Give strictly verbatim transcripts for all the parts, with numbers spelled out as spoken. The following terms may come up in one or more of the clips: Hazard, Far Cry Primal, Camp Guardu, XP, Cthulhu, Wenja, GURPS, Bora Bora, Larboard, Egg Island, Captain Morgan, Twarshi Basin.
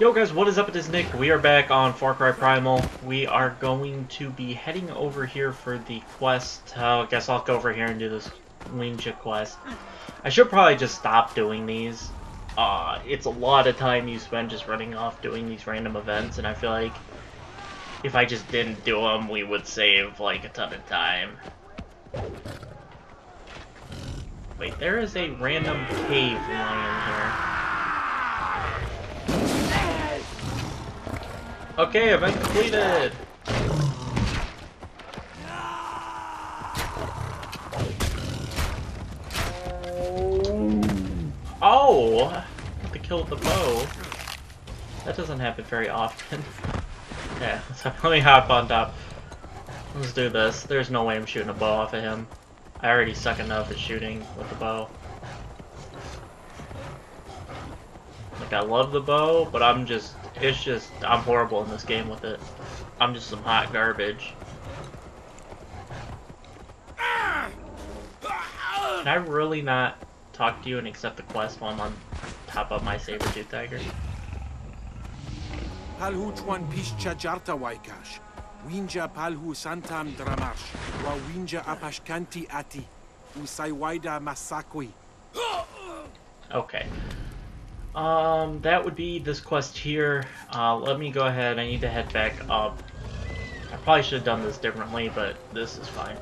Yo guys, what is up? It is Nick. We are back on Far Cry Primal. We are going to be heading over here for the quest. Oh, I guess I'll go over here and do this Wenja quest. I should probably just stop doing these. Uh, it's a lot of time you spend just running off doing these random events, and I feel like if I just didn't do them, we would save like a ton of time. Wait, there is a random cave lion here. Okay, event completed! Oh! I have to kill the bow. That doesn't happen very often. Yeah, so let me hop on top. Let's do this. There's no way I'm shooting a bow off of him. I already suck enough at shooting with the bow. Like, I love the bow, but I'm just... It's just, I'm horrible in this game with it. I'm just some hot garbage. Can I really not talk to you and accept the quest while I'm on top of my saber-tooth tiger? Okay. Um, that would be this quest here. Uh, let me go ahead. I need to head back up. I probably should have done this differently, but this is fine.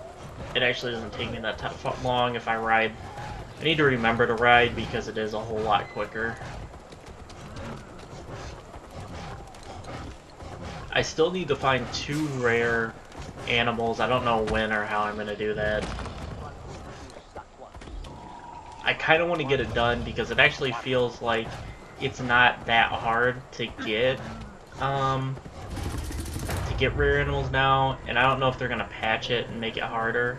It actually doesn't take me that long if I ride. I need to remember to ride because it is a whole lot quicker. I still need to find two rare animals. I don't know when or how I'm going to do that. I kind of want to get it done because it actually feels like it's not that hard to get um, to get rare animals now, and I don't know if they're gonna patch it and make it harder.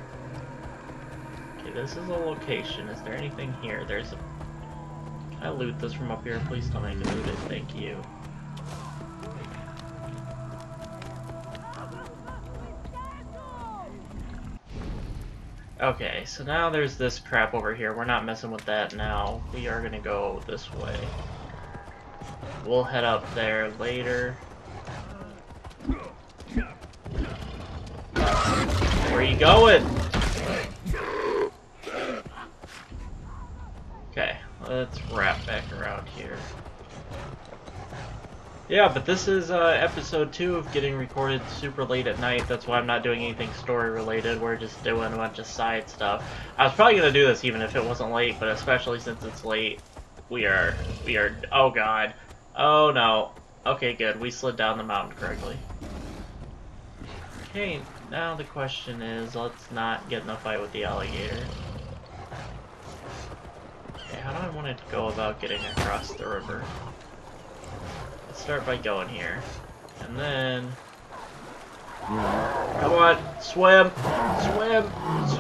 Okay, this is a location. Is there anything here? There's a... Can I loot this from up here? Please tell me I can loot it. Thank you. Okay, so now there's this crap over here. We're not messing with that now. We are gonna go this way. We'll head up there later. Where are you going? Okay, let's wrap back around here. Yeah, but this is uh, episode two of getting recorded super late at night. That's why I'm not doing anything story related. We're just doing a bunch of side stuff. I was probably gonna do this even if it wasn't late, but especially since it's late, we are we are. Oh god. Oh no. Okay, good. We slid down the mountain correctly. Okay. Now the question is, let's not get in a fight with the alligator. Okay. How do I want to go about getting across the river? Start by going here, and then come on, swim, swim,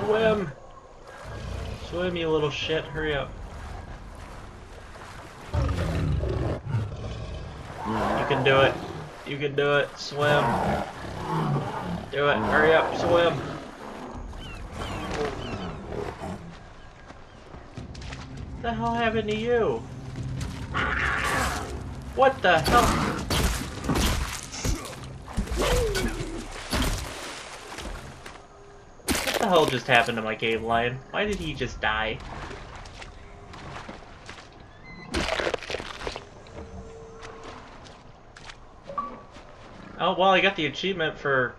swim, swim, you little shit! Hurry up! You can do it. You can do it. Swim. Do it. Hurry up. Swim. What the hell happened to you? What the hell? What the hell just happened to my cave lion? Why did he just die? Oh well, I got the achievement for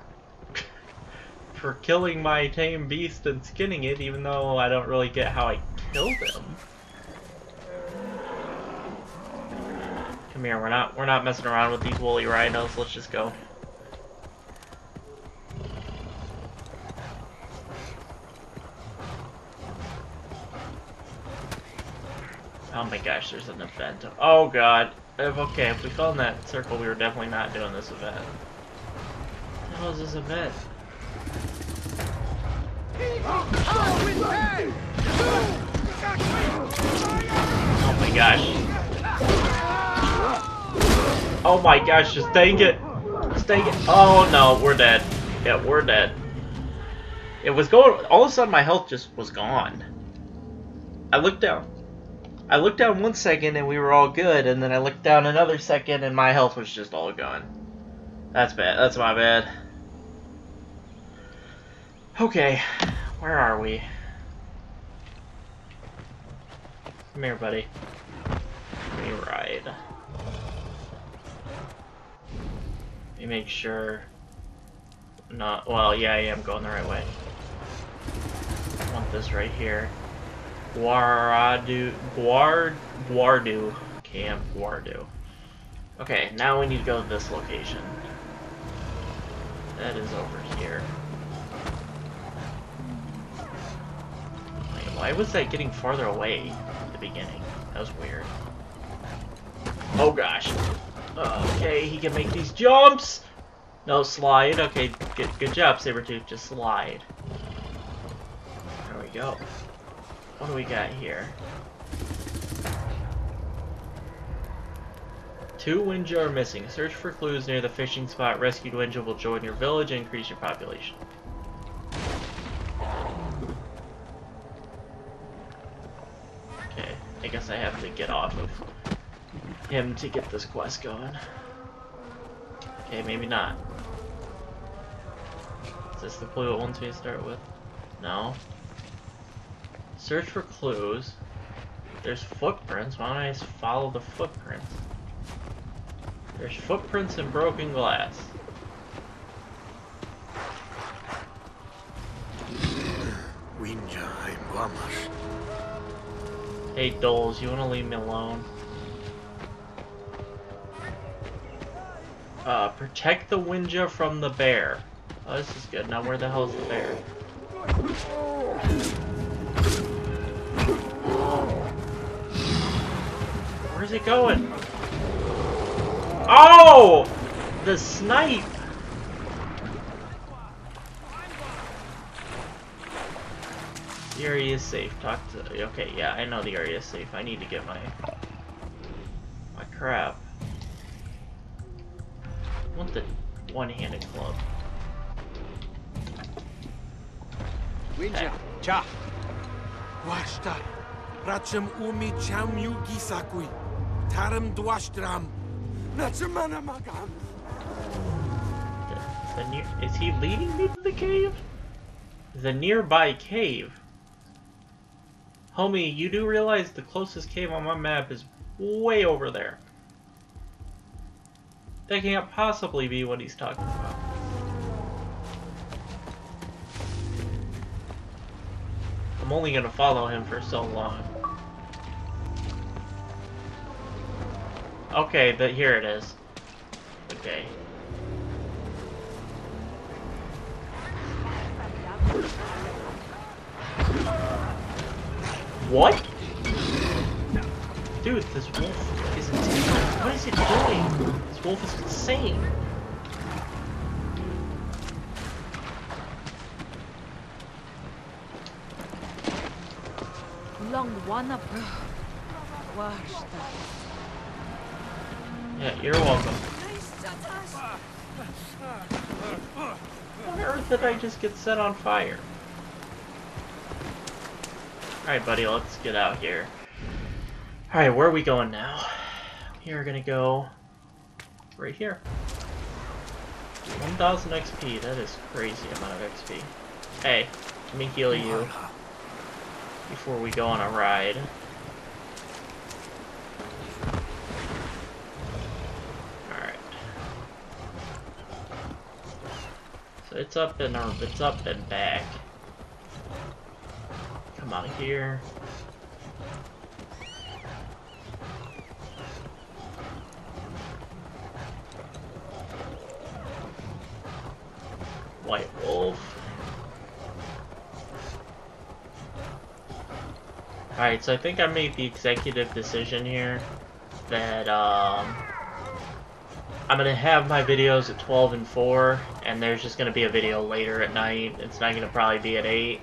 for killing my tame beast and skinning it, even though I don't really get how I killed him. Come here, we're not we're not messing around with these woolly rhinos. Let's just go. Oh my gosh, there's an event. Oh god. If, okay, if we fell in that circle, we were definitely not doing this event. What the hell is this event? Oh my gosh. Oh my gosh, just dang it! Just dang it! Oh no, we're dead. Yeah, we're dead. It was going... All of a sudden my health just was gone. I looked down. I looked down one second and we were all good, and then I looked down another second and my health was just all gone. That's bad. That's my bad. Okay, where are we? Come here, buddy. Let me ride. Let me make sure... Not... Well, yeah, I am going the right way. I want this right here. Guardu... Guard... Guardu. Camp Guardu. Okay, now we need to go to this location. That is over here. Wait, why was that getting farther away at the beginning? That was weird. Oh gosh. Okay, he can make these jumps! No, slide. Okay, good, good job, Sabretooth. Just slide. There we go. What do we got here? Two Wenja are missing. Search for clues near the fishing spot. Rescued Wenja will join your village and increase your population. Okay, I guess I have to get off of him to get this quest going. Okay, maybe not. Is this the clue it wants me to start with? No. Search for clues. There's footprints. Why don't I just follow the footprints? There's footprints and broken glass. Hey, Doles, you want to leave me alone? Uh, protect the Wenja from the bear. Oh, this is good. Now, where the hell is the bear? Where's it going? Oh! The snipe! The area is safe. Talk to... Okay, yeah, I know the area is safe. I need to get my... my crap. I want the one-handed club. Winja, cha. Washta, racham umi chamyu gisakui, taram dwashtram, nachamana magam. The near is he leading me to the cave? The nearby cave. Homie, you do realize the closest cave on my map is way over there. That can't possibly be what he's talking about. I'm only gonna follow him for so long. Okay, but here it is. Okay. What? Dude, this wolf is insane. What is it doing? This wolf is insane. Long one up. Yeah, you're welcome. What on earth did I just get set on fire? Alright, buddy, let's get out here. Alright, where are we going now? We are gonna go right here. one thousand X P, that is crazy amount of X P. Hey, let me heal you before we go on a ride. Alright. So it's up and up, it's up and back. Come out of here. White wolf. Alright, so I think I made the executive decision here that um, I'm gonna have my videos at twelve and four, and there's just gonna be a video later at night. It's not gonna probably be at eight.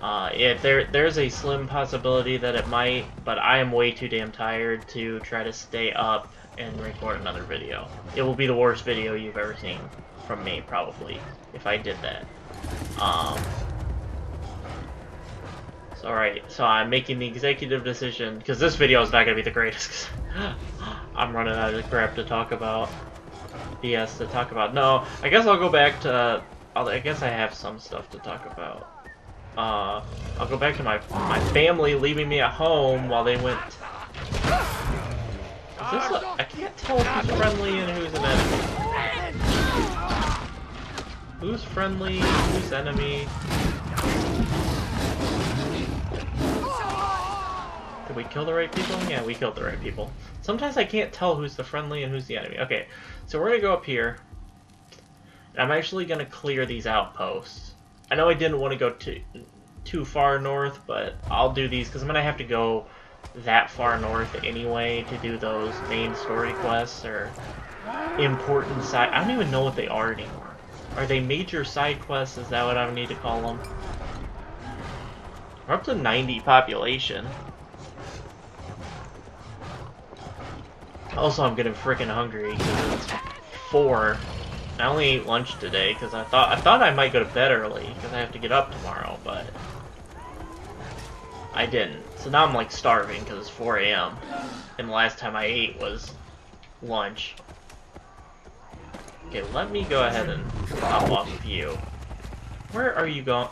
Uh, it, there, there's a slim possibility that it might, but I am way too damn tired to try to stay up and record another video. It will be the worst video you've ever seen from me, probably, if I did that. Um, Alright, so I'm making the executive decision, because this video is not going to be the greatest. I'm running out of crap to talk about. B S to talk about. No, I guess I'll go back to... Uh, I'll, I guess I have some stuff to talk about. Uh, I'll go back to my my family leaving me at home while they went... Is this a, I can't tell who's friendly and who's an enemy. Who's friendly, who's enemy? Did we kill the right people? Yeah, we killed the right people. Sometimes I can't tell who's the friendly and who's the enemy. Okay, so we're gonna go up here. And I'm actually gonna clear these outposts. I know I didn't want to go too, too far north, but I'll do these because I'm gonna have to go that far north anyway to do those main story quests or important side. I don't even know what they are anymore. Are they major side quests? Is that what I need to call them? We're up to ninety population. Also, I'm getting freaking hungry because it's four. I only ate lunch today because I thought I thought I might go to bed early because I have to get up tomorrow, but I didn't. So now I'm like starving because it's four A M and the last time I ate was lunch. Okay, let me go ahead and hop off of you. Where are you going?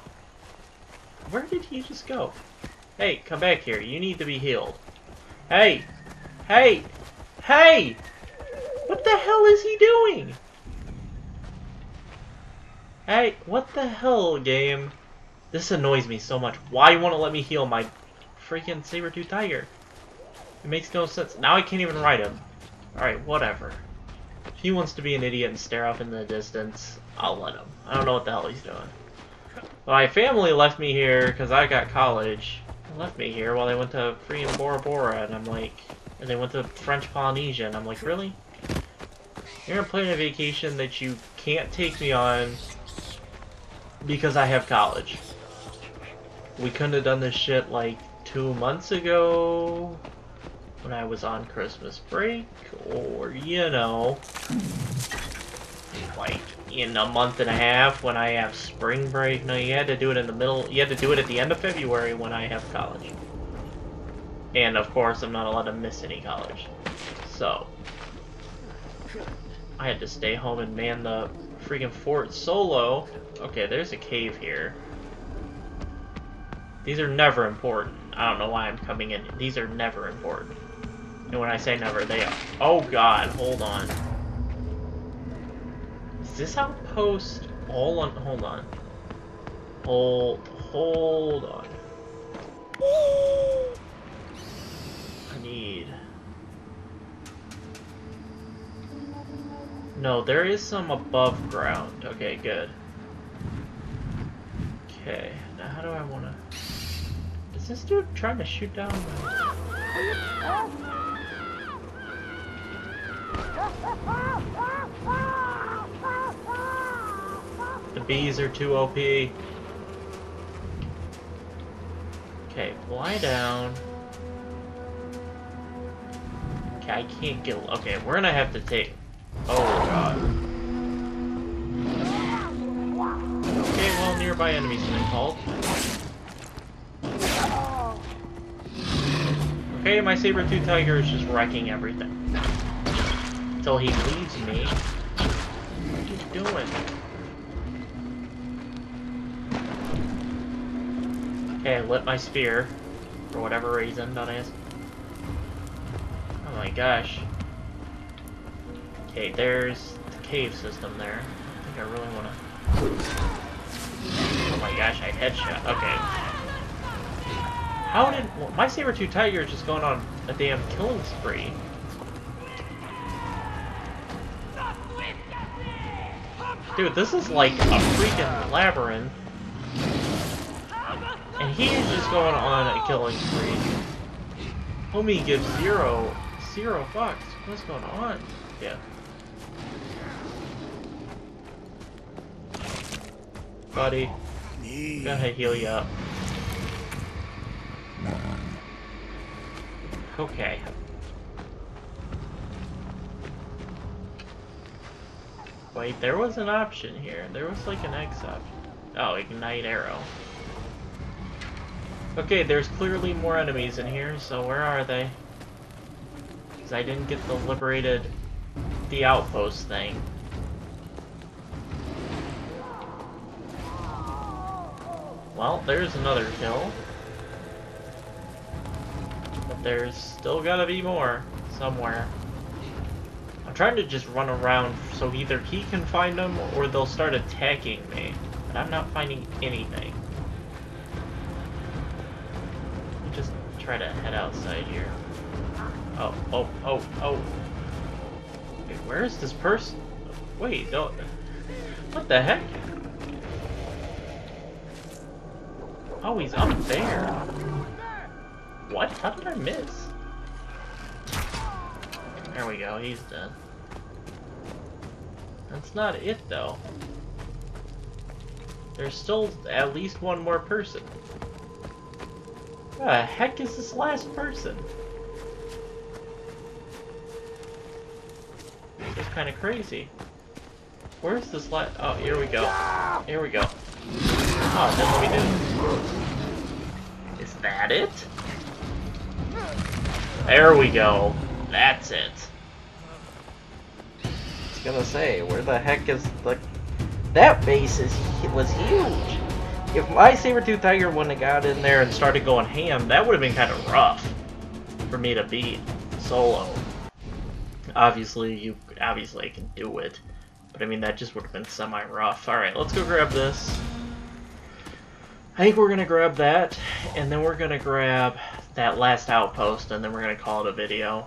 Where did he just go? Hey, come back here. You need to be healed. Hey! Hey! Hey! What the hell is he doing? Hey, what the hell, game? This annoys me so much. Why you want to let me heal my freaking saber-tooth tiger? It makes no sense. Now I can't even ride him. Alright, whatever. If he wants to be an idiot and stare off in the distance, I'll let him. I don't know what the hell he's doing. My family left me here because I got college. They left me here while they went to freaking Bora Bora, and I'm like... And they went to French Polynesia, and I'm like, really? You're gonna plan a vacation that you can't take me on... because I have college. We couldn't have done this shit like two months ago when I was on Christmas break, or you know, like in a month and a half when I have spring break. No, you had to do it in the middle. You had to do it at the end of February when I have college. And of course, I'm not allowed to miss any college. So I had to stay home and man the freaking fort solo. Okay, there's a cave here. These are never important. I don't know why I'm coming in. These are never important. And when I say never, they are. Oh god, hold on. Is this outpost all on? Hold on. Hold, hold on. I need... No, there is some above ground. Okay, good. Okay, now how do I want to... Is this dude trying to shoot down my... The bees are too O P. Okay, fly down. Okay, I can't get... Okay, we're gonna have to take... Oh god. Nearby enemies have been called. Okay, my saber-tooth tiger is just wrecking everything. Until he leaves me. What are you doing? Okay, I lit my spear. For whatever reason, dumbass. Oh my gosh. Okay, there's the cave system there. I think I really want to... Oh my gosh, I headshot. Okay. How did... Well, my saber-tooth tiger is just going on a damn killing spree. Dude, this is like a freaking labyrinth. And he is just going on a killing spree. Homie gives zero... Zero fucks. What's going on? Yeah. Buddy. I'm gonna heal you up. Okay. Wait, there was an option here. There was like an X option. Oh, ignite arrow. Okay, there's clearly more enemies in here, so where are they? Because I didn't get the liberated... the outpost thing. Well, there's another kill. But there's still gotta be more somewhere. I'm trying to just run around so either he can find them or they'll start attacking me. But I'm not finding anything. Just try to head outside here. Oh, oh, oh, oh. Wait, where is this person? Wait, no. What the heck? Oh, he's up there. What? How did I miss? There we go, he's dead. That's not it, though. There's still at least one more person. What the heck is this last person? This is kind of crazy. Where's this last... Oh, here we go. Here we go. Oh, that's what we do. Is that it? There we go. That's it. I was gonna say, where the heck is the... That base is, was huge. If my saber-tooth tiger wouldn't have got in there and started going ham, that would have been kind of rough for me to beat solo. Obviously, you obviously I can do it, but I mean that just would have been semi-rough. All right, let's go grab this. I think we're gonna grab that, and then we're gonna grab that last outpost, and then we're gonna call it a video.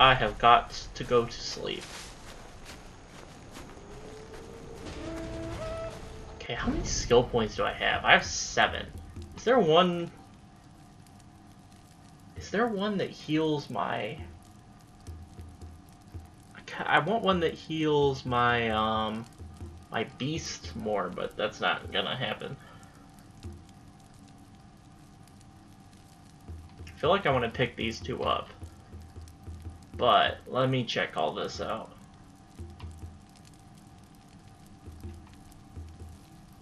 I have got to go to sleep. Okay, how many skill points do I have? I have seven. Is there one... Is there one that heals my... I, can't, I want one that heals my, um... my beast more, but that's not gonna happen. I feel like I want to pick these two up. But let me check all this out.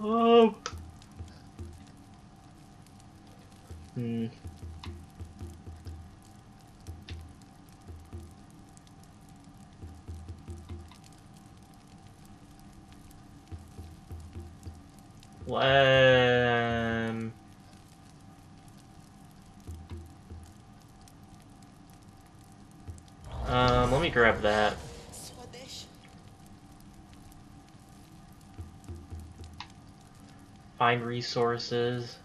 Oh. Hmm. Um. Um. Let me grab that. Find resources.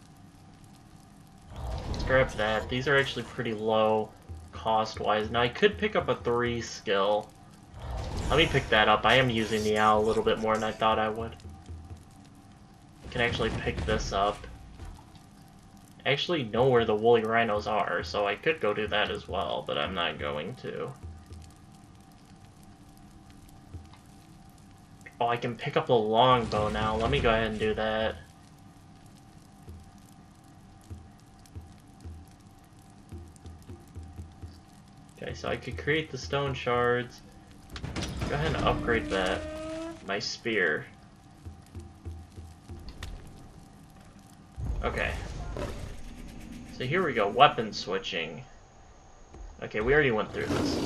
Let's grab that. These are actually pretty low cost-wise. Now I could pick up a three skill. Let me pick that up. I am using the owl a little bit more than I thought I would. I can actually pick this up. I actually know where the woolly rhinos are, so I could go do that as well, but I'm not going to. Oh, I can pick up the longbow now. Let me go ahead and do that. Okay, so I could create the stone shards. Go ahead and upgrade that. My spear. Okay. So here we go. Weapon switching. Okay, we already went through this.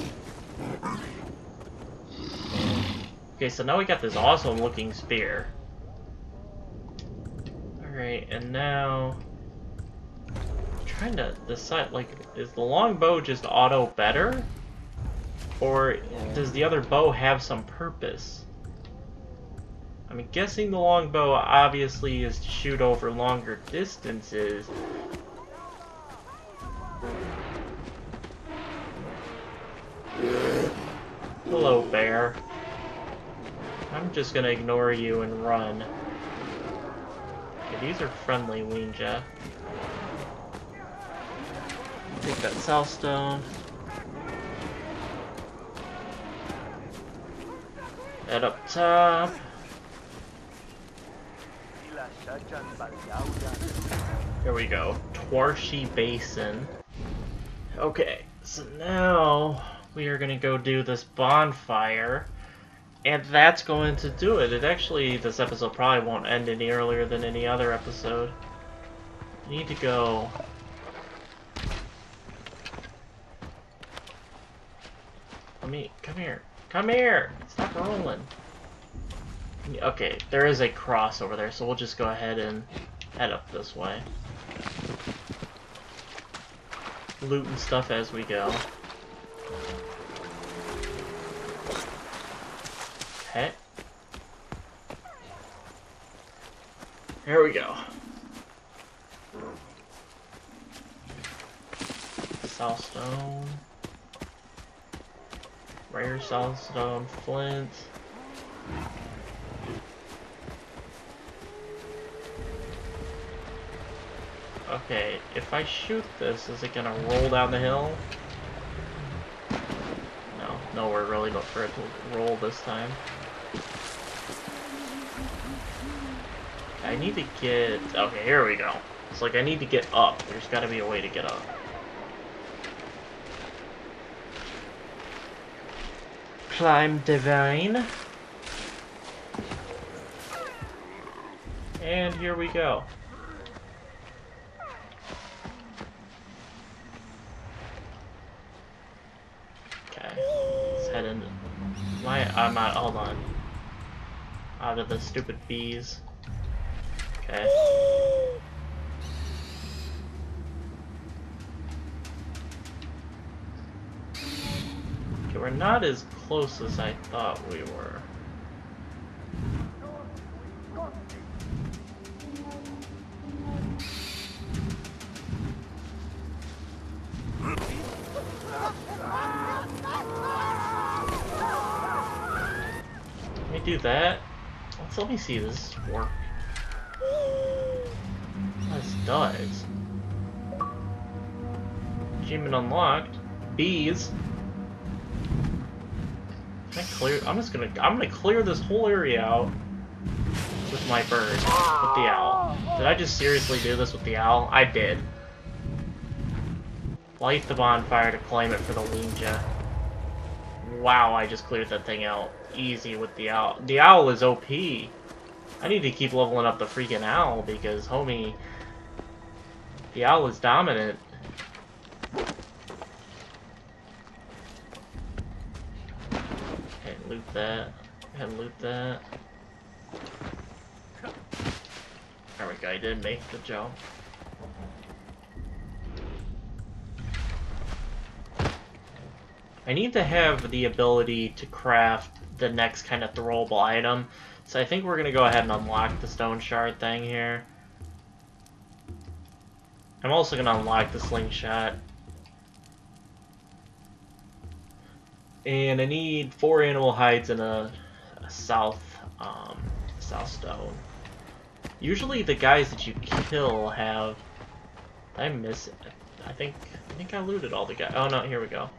Okay, so now we got this awesome looking spear. Alright, and now... I'm trying to decide, like, is the longbow just auto better? Or does the other bow have some purpose? I'm guessing the longbow obviously is to shoot over longer distances. Hello, bear. I'm just gonna ignore you and run. Okay, these are friendly, Wenja. Take that south stone. That up top. Here we go. Twarshi Basin. Okay, so now we are gonna go do this bonfire. And that's going to do it. It actually, this episode probably won't end any earlier than any other episode. need to go... Let me... Come here. Come here! Stop rolling. Okay, there is a cross over there, so we'll just go ahead and head up this way. Loot and stuff as we go. Okay. Here we go. South stone. Rare south stone, flint. Okay, if I shoot this, is it gonna roll down the hill? No, nowhere really, but for it to roll this time. I need to get... Okay, here we go. It's like I need to get up. There's gotta be a way to get up. Climb the vine. And here we go. Okay, let's head in. Why am I... Hold on. Out of the stupid bees. Okay. Okay, we're not as close as I thought we were. Let me do that. Let's let me see this work. This does. Achievement unlocked. Bees. Can I clear? I'm just gonna. I'm gonna clear this whole area out with my bird, with the owl. Did I just seriously do this with the owl? I did. Light the bonfire to claim it for the Wenja. Wow, I just cleared that thing out easy with the owl. The owl is O P. I need to keep leveling up the freaking owl because, homie, the owl is dominant. Okay, loot that. Go ahead and loot that. There we go, I did make the jump. I need to have the ability to craft the next kind of throwable item. So I think we're gonna go ahead and unlock the stone shard thing here. I'm also gonna unlock the slingshot. And I need four animal hides and a, a south, um, south stone. Usually the guys that you kill have... Did I miss it? I think, I think I looted all the guys. Oh no, here we go.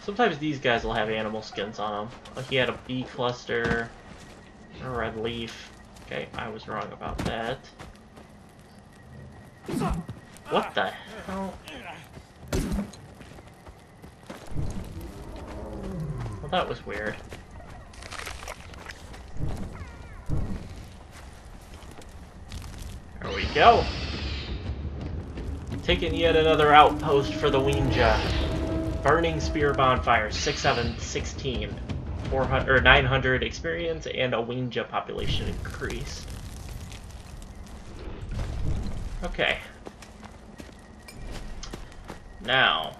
Sometimes these guys will have animal skins on them. Like he had a bee cluster. A red leaf. Okay, I was wrong about that. What the hell? Well, that was weird. There we go! Taking yet another outpost for the Wenja. Burning Spear Bonfire, six seven sixteen. four hundred or nine hundred experience and a Wenja population increase. Okay. Now,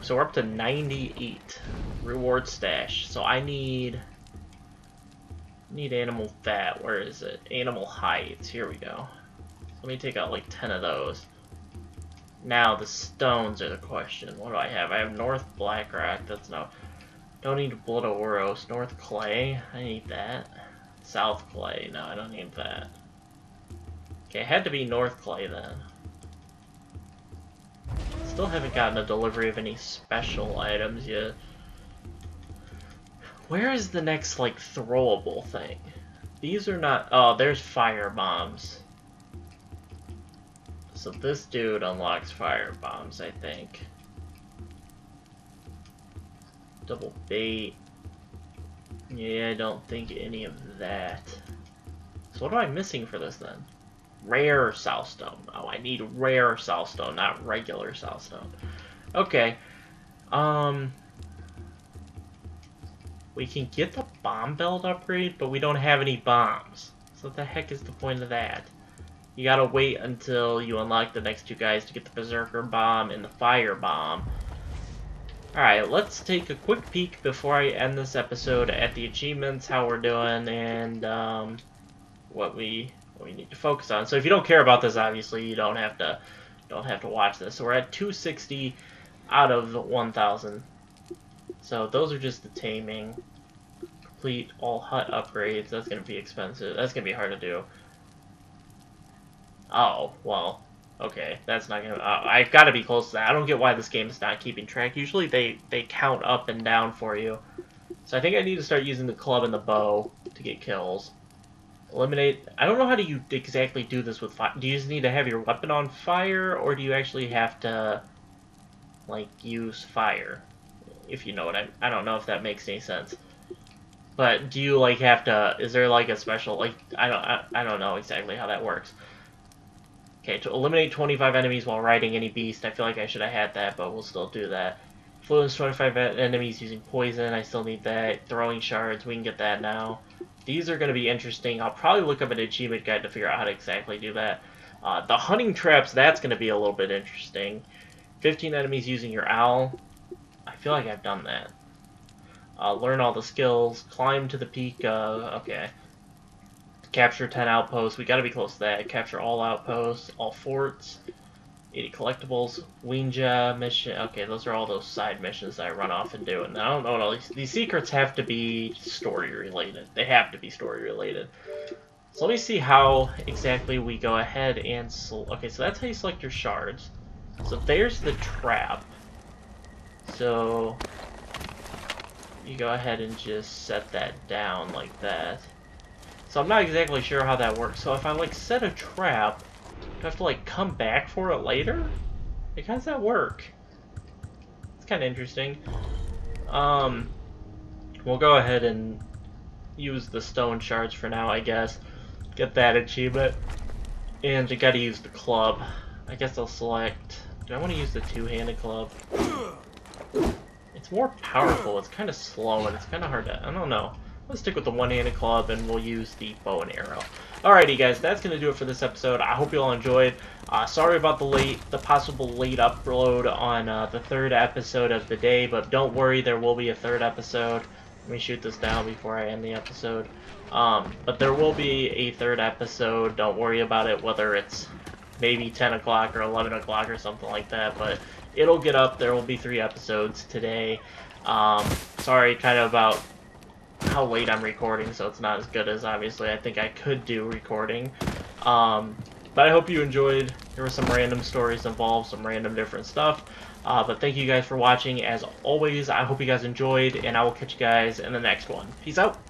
so we're up to ninety-eight reward stash. So I need need animal fat. Where is it? Animal hides. Here we go. Let me take out like ten of those. Now the stones are the question. What do I have? I have North Blackrock. That's no. Don't need Blood Oros. North Clay, I need that. South Clay, no, I don't need that. Okay, it had to be North Clay then. Still haven't gotten a delivery of any special items yet. Where is the next, like, throwable thing? These are not... Oh, there's fire bombs. So this dude unlocks fire bombs, I think. Double bait. Yeah, I don't think any of that. So what am I missing for this then? rare soulstone. Oh, I need rare soulstone, not regular soulstone. Okay. Um... We can get the bomb belt upgrade, but we don't have any bombs. So what the heck is the point of that? You gotta wait until you unlock the next two guys to get the Berserker Bomb and the Fire Bomb. Alright, let's take a quick peek before I end this episode at the achievements, how we're doing, and um, what we what we need to focus on. So if you don't care about this, obviously you don't have to don't have to watch this. So we're at two sixty out of one thousand. So those are just the taming. Complete all hut upgrades. That's going to be expensive. That's going to be hard to do. Oh, well, okay. That's not going to... Uh, I've got to be close to that. I don't get why this game is not keeping track. Usually they, they count up and down for you. So I think I need to start using the club and the bow to get kills. Eliminate... I don't know how do you exactly do this with fire. Do you just need to have your weapon on fire, or do you actually have to, like, use fire? If you know what I... I don't know if that makes any sense. But do you, like, have to... Is there, like, a special... Like, I don't, I, I don't know exactly how that works. Okay, to eliminate twenty-five enemies while riding any beast. I feel like I should have had that, but we'll still do that. Influence twenty-five enemies using poison. I still need that. Throwing shards. We can get that now. These are going to be interesting. I'll probably look up an achievement guide to figure out how to exactly do that. Uh, the hunting traps, that's going to be a little bit interesting. fifteen enemies using your owl. I feel like I've done that. Uh, learn all the skills. Climb to the peak. Uh, okay. Capture ten outposts. We gotta be close to that. Capture all outposts, all forts, eighty collectibles, Wenja mission. Okay, those are all those side missions that I run off and do. And I don't know what all these, these secrets have to be story related. They have to be story related. So let me see how exactly we go ahead and. Okay, so that's how you select your shards. So there's the trap. So you go ahead and just set that down like that. So I'm not exactly sure how that works. So if I like set a trap, do I have to like come back for it later? Like how does that work? It's kind of interesting. Um, we'll go ahead and use the stone shards for now, I guess. Get that achievement, and you gotta use the club. I guess I'll select. Do I want to use the two-handed club? It's more powerful. It's kind of slow and it's kind of hard to. I don't know. Let's stick with the one-handed club, and we'll use the bow and arrow. Alrighty, guys, that's going to do it for this episode. I hope you all enjoyed. Uh, sorry about the late, the possible late upload on uh, the third episode of the day, but don't worry, there will be a third episode. Let me shoot this down before I end the episode. Um, but there will be a third episode. Don't worry about it, whether it's maybe ten o'clock or eleven o'clock or something like that, but it'll get up. There will be three episodes today. Um, sorry, kind of about... how late I'm recording, so it's not as good as obviously I think I could do recording. Um, but I hope you enjoyed. There were some random stories involved, some random different stuff. Uh, but thank you guys for watching. As always, I hope you guys enjoyed, and I will catch you guys in the next one. Peace out.